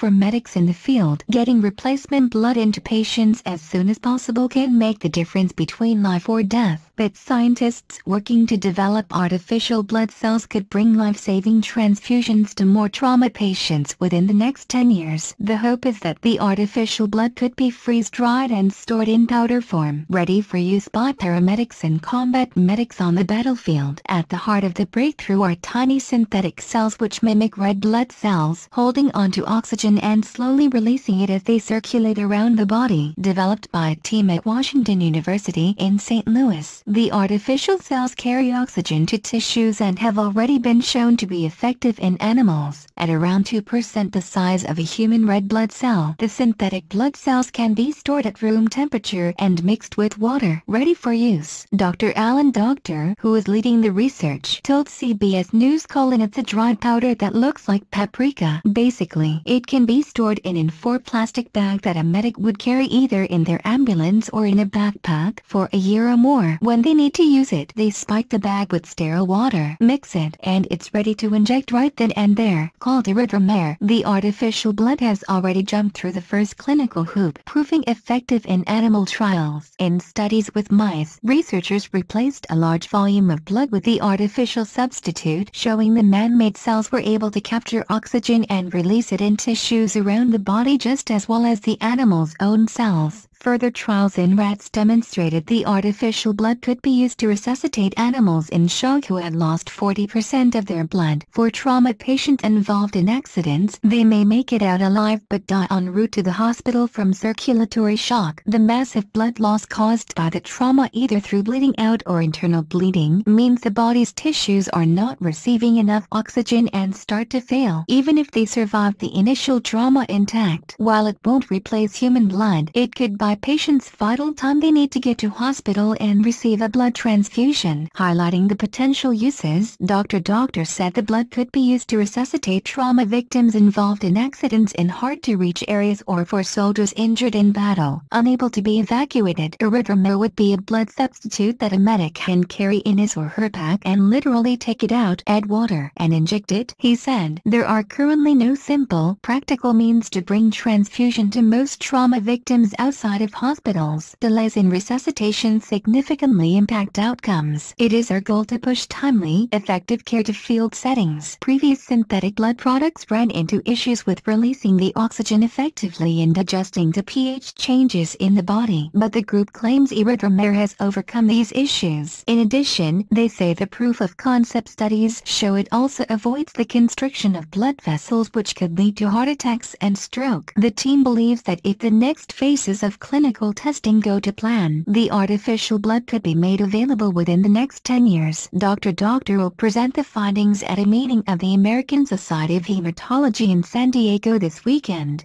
for medics in the field. Getting replacement blood into patients as soon as possible can make the difference between life or death. But scientists working to develop artificial blood cells could bring life-saving transfusions to more trauma patients within the next 10 years. The hope is that the artificial blood could be freeze-dried and stored in powder form, ready for use by paramedics and combat medics on the battlefield. At the heart of the breakthrough are tiny synthetic cells which mimic red blood cells, holding onto oxygen and slowly releasing it as they circulate around the body. Developed by a team at Washington University in St. Louis, the artificial cells carry oxygen to tissues and have already been shown to be effective in animals, at around 2% the size of a human red blood cell. The synthetic blood cells can be stored at room temperature and mixed with water, ready for use. Dr. Alan Doctor, who is leading the research, told CBS News, calling it the dry powder that looks like paprika. Basically, it can be stored in four plastic bags that a medic would carry either in their ambulance or in a backpack for a year or more. When they need to use it, they spike the bag with sterile water, mix it, and it's ready to inject right then and there. Called ErythroMer, the artificial blood has already jumped through the first clinical hoop, proving effective in animal trials. In studies with mice, researchers replaced a large volume of blood with the artificial substitute, showing the man-made cells were able to capture oxygen and release it in tissues around the body just as well as the animal's own cells. Further trials in rats demonstrated the artificial blood could be used to resuscitate animals in shock who had lost 40% of their blood. For trauma patients involved in accidents, they may make it out alive but die en route to the hospital from circulatory shock. The massive blood loss caused by the trauma, either through bleeding out or internal bleeding, means the body's tissues are not receiving enough oxygen and start to fail. Even if they survive the initial trauma intact, while it won't replace human blood, it could buy patients vital time they need to get to hospital and receive a blood transfusion. Highlighting the potential uses, Dr. Doctor said the blood could be used to resuscitate trauma victims involved in accidents in hard-to-reach areas or for soldiers injured in battle, unable to be evacuated. ErythroMer would be a blood substitute that a medic can carry in his or her pack and literally take it out, add water, and inject it, he said. There are currently no simple, practical means to bring transfusion to most trauma victims outside of hospitals. Delays in resuscitation significantly impact outcomes. It is our goal to push timely, effective care to field settings. Previous synthetic blood products ran into issues with releasing the oxygen effectively and adjusting to pH changes in the body, but the group claims ErythroMer has overcome these issues. In addition, they say the proof of concept studies show it also avoids the constriction of blood vessels, which could lead to heart attacks and stroke. The team believes that if the next phases of clinical testing go to plan, the artificial blood could be made available within the next 10 years. Dr. Doctor will present the findings at a meeting of the American Society of Hematology in San Diego this weekend.